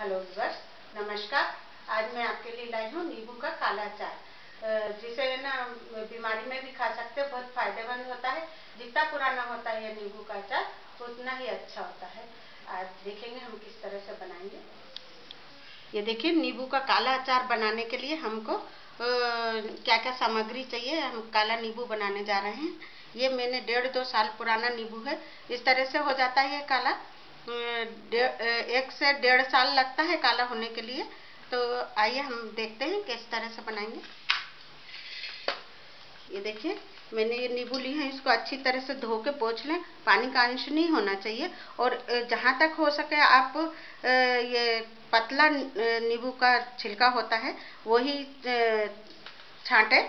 Hello viewers, नमस्कार। आज मैं आपके लिए लाई हूँ नींबू का काला चाय, जिसे ना बीमारी में भी खा सकते हैं। बहुत फायदेमंद होता है। जितना पुराना होता है नींबू का चाय उतना ही अच्छा होता है। आज देखेंगे हम किस तरह से बनाएंगे। ये देखिए, नींबू का काला अचार बनाने के लिए हमको क्या क्या सामग्री चाहिए। हम काला नींबू बनाने जा रहे हैं। ये मैंने 1.5-2 साल पुराना नींबू है। इस तरह से हो जाता है ये काला। 1 से 1.5 साल लगता है काला होने के लिए। तो आइए हम देखते हैं किस तरह से बनाएंगे। ये देखिए, मैंने ये नींबू ली है। इसको अच्छी तरह से धो के पोंछ लें। पानी का अंश नहीं होना चाहिए। और जहाँ तक हो सके आप ये पतला नींबू का छिलका होता है वही छांटे,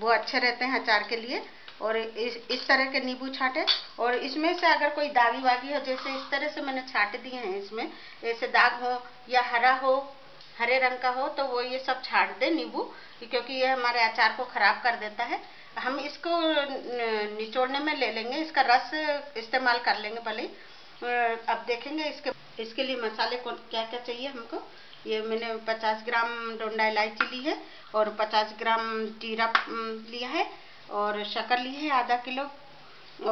वो अच्छे रहते हैं अचार के लिए। और इस तरह के नींबू छांटे। और इसमें से अगर कोई दागी वागी हो, जैसे इस तरह से मैंने छांट दिए हैं, इसमें ऐसे दाग हो या हरा हो, हरे रंग का हो, तो वो ये सब छांट दे नींबू, क्योंकि ये हमारे अचार को ख़राब कर देता है। हम इसको निचोड़ने में ले लेंगे, इसका रस इस्तेमाल कर लेंगे भले। अब देखेंगे इसके लिए मसाले को क्या क्या चाहिए हमको। ये मैंने 50 ग्राम डोंडा इलायची ली है और 50 ग्राम जीरा लिया है और शक्कर ली है 0.5 किलो,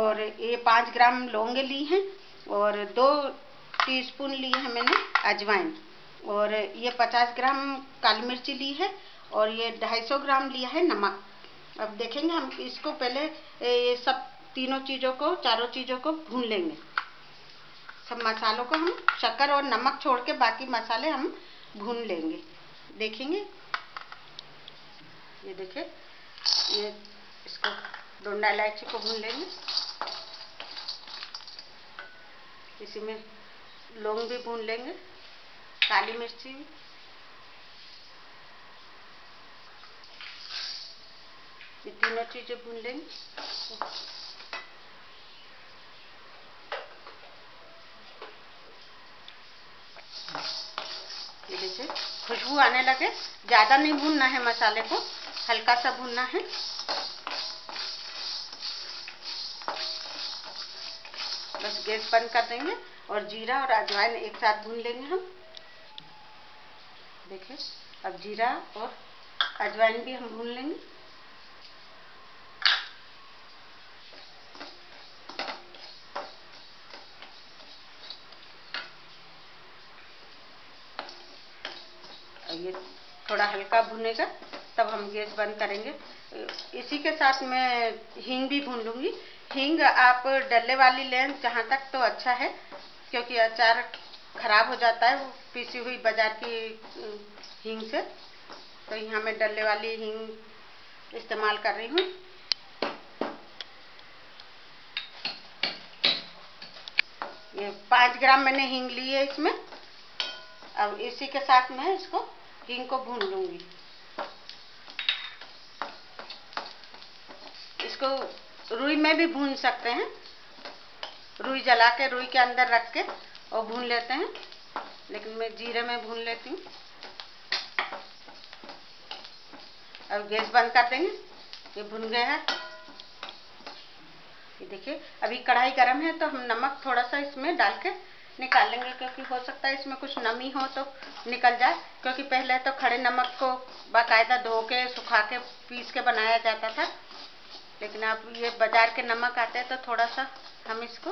और ये 5 ग्राम लौंगे ली हैं और 2 टीस्पून लिए हैं मैंने अजवाइन, और ये 50 ग्राम काली मिर्ची ली है और ये 250 ग्राम लिया है नमक। अब देखेंगे हम इसको पहले ये सब चारों चीज़ों को भून लेंगे। सब मसालों को हम शक्कर और नमक छोड़ के बाकी मसाले हम भून लेंगे। देखेंगे, ये देखिए, ये इसको डोंडा इलायची को भून लेंगे। इसी में लौंग भी भून लेंगे, काली मिर्ची, ये तीनों चीजें भून लेंगे। ये देखिए, खुशबू आने लगे। ज्यादा नहीं भूनना है मसाले को, हल्का सा भूनना है। बस गैस बंद कर देंगे और जीरा और अजवाइन एक साथ भून लेंगे हम। देखिए, अब जीरा और अजवाइन भी हम भून लेंगे। ये थोड़ा हल्का भुनेगा तब हम गैस बंद करेंगे। इसी के साथ मैं हींग भी भून लूँगी। हींग आप डल्ले वाली लें जहाँ तक तो अच्छा है, क्योंकि अचार खराब हो जाता है वो पीसी हुई बाजार की हींग से। तो यहाँ मैं डल्ले वाली हींग इस्तेमाल कर रही हूँ। ये 5 ग्राम मैंने हींग ली है इसमें। अब इसी के साथ मैं इसको हींग को भून लूँगी। इसको रुई में भी भून सकते हैं। रुई जला के रुई के अंदर रख के और भून लेते हैं, लेकिन मैं जीरे में भून लेती हूँ। अब गैस बंद कर देंगे। ये भुन गया है। ये देखिए, अभी कढ़ाई गर्म है तो हम नमक थोड़ा सा इसमें डाल के निकालेंगे, क्योंकि हो सकता है इसमें कुछ नमी हो तो निकल जाए। क्योंकि पहले तो खड़े नमक को बाकायदा धो के सुखा के पीस के बनाया जाता था, लेकिन अब ये बाजार के नमक आते हैं तो थोड़ा सा हम इसको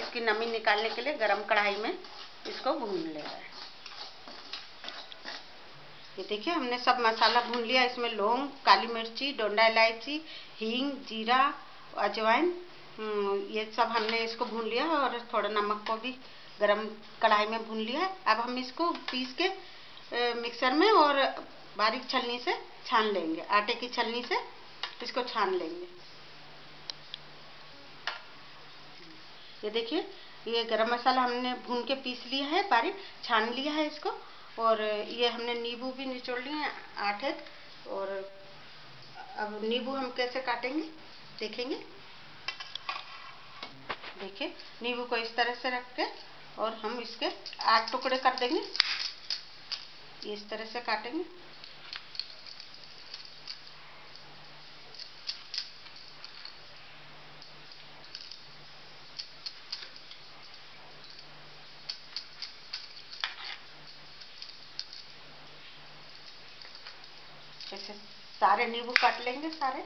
इसकी नमी निकालने के लिए गरम कढ़ाई में इसको भून लेना है। ये देखिए, हमने सब मसाला भून लिया। इसमें लौंग, काली मिर्ची, डोंडा इलायची, हींग, जीरा, अजवाइन, ये सब हमने इसको भून लिया और थोड़ा नमक को भी गरम कढ़ाई में भून लिया है। अब हम इसको पीस के मिक्सर में और बारीक छलनी से छान लेंगे। आटे की छलनी से इसको छान लेंगे। ये देखिए, ये गरम मसाला हमने भून के पीस लिया है, बारीक छान लिया है इसको। और ये हमने नींबू भी निचोड़ लिए हैं 8। और अब नींबू हम कैसे काटेंगे देखेंगे। देखिए, नींबू को इस तरह से रख के और हम इसके 8 टुकड़े कर देंगे। ये इस तरह से काटेंगे। तरीके से सारे नींबू काट लेंगे सारे।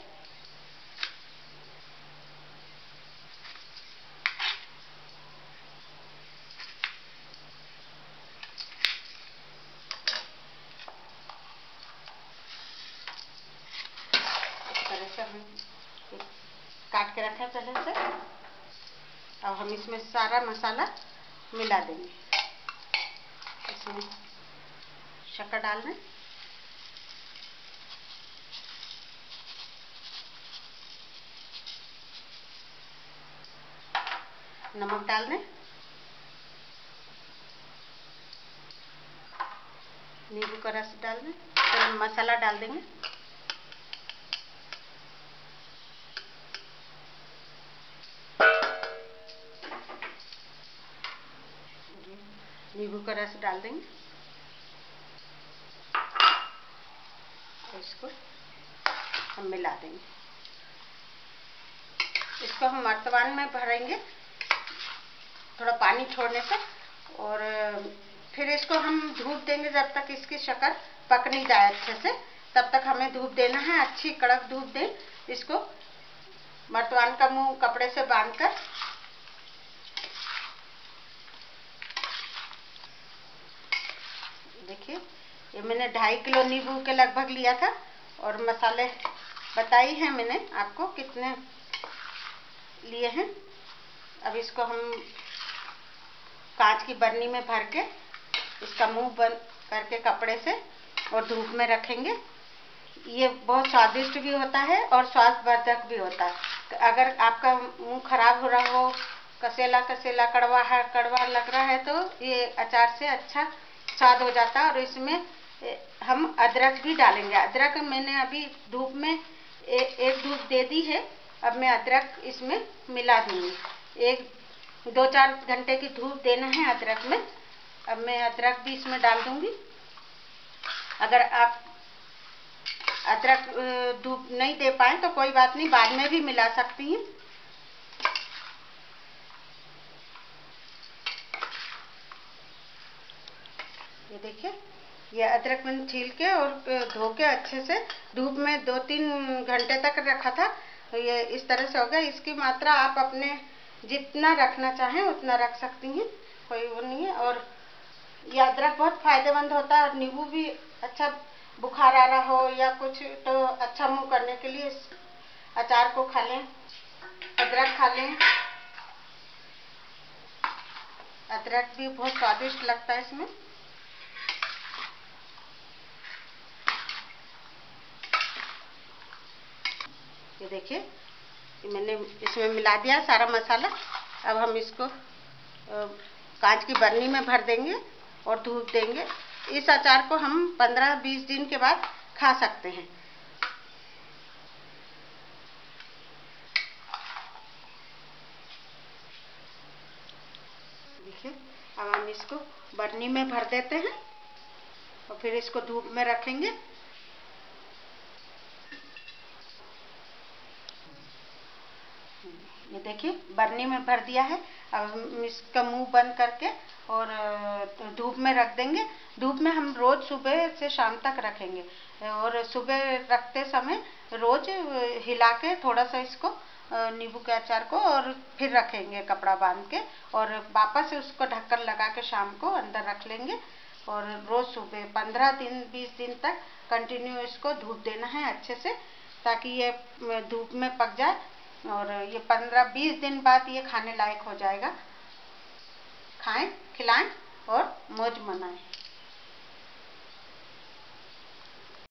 इस तरह से हम काट के रखा है पहले से। अब हम इसमें सारा मसाला मिला देंगे। इसमें शक्कर डालना, नमक डाल दें, नींबू का रस डाल दें, तो मसाला डाल देंगे। नींबू का रस डाल देंगे और इसको हम मिला देंगे। इसको हम मर्तबान में भरेंगे थोड़ा पानी छोड़ने से, और फिर इसको हम धूप देंगे जब तक इसकी शक्कर पक नहीं जाए अच्छे से, तब तक हमें धूप देना है। अच्छी कड़क धूप दें। इसको मर्तवान का मुंह कपड़े से बांधकर देखिए, ये मैंने 2.5 किलो नींबू के लगभग लिया था, और मसाले बताई हैं मैंने आपको कितने लिए हैं। अब इसको हम कांच की बर्नी में भर के इसका मुंह बंद करके कपड़े से और धूप में रखेंगे। ये बहुत स्वादिष्ट भी होता है और स्वास्थ्यवर्धक भी होता है। अगर आपका मुंह खराब हो रहा हो, कसेला कसेला कड़वा लग रहा है, तो ये अचार से अच्छा स्वाद हो जाता है। और इसमें हम अदरक भी डालेंगे। अदरक मैंने अभी धूप में एक धूप दे दी है, अब मैं अदरक इसमें मिला दूँगी। एक 2-4 घंटे की धूप देना है अदरक में। अब मैं अदरक भी इसमें डाल दूंगी। अगर आप अदरक धूप नहीं दे पाए तो कोई बात नहीं, बाद में भी मिला सकती हैं। ये देखिए, ये अदरक मैंने छील के और धो के अच्छे से धूप में 2-3 घंटे तक रखा था, तो ये इस तरह से हो गया। इसकी मात्रा आप अपने जितना रखना चाहें उतना रख सकती हैं, कोई वो नहीं है। और ये अदरक बहुत फायदेमंद होता है, और नींबू भी अच्छा, बुखार आ रहा हो या कुछ तो अच्छा मुंह करने के लिए इस अचार को खा लें। अदरक खा लें, अदरक भी बहुत स्वादिष्ट लगता है इसमें। ये देखिए, मैंने इसमें मिला दिया सारा मसाला। अब हम इसको कांच की बर्नी में भर देंगे और धूप देंगे। इस अचार को हम 15-20 दिन के बाद खा सकते हैं। देखिए, अब हम इसको बर्नी में भर देते हैं और फिर इसको धूप में रखेंगे। ये देखिए, बर्नी में भर दिया है। अब हम इसका मुंह बंद करके और धूप में रख देंगे। धूप में हम रोज सुबह से शाम तक रखेंगे, और सुबह रखते समय रोज हिला के थोड़ा सा इसको नींबू के अचार को, और फिर रखेंगे कपड़ा बांध के, और वापस उसको ढक्कन लगा के शाम को अंदर रख लेंगे। और रोज सुबह 15-20 दिन तक कंटिन्यू इसको धूप देना है अच्छे से, ताकि ये धूप में पक जाए, और ये 15-20 दिन बाद ये खाने लायक हो जाएगा। खाएं, खिलाएं और मौज मनाएं।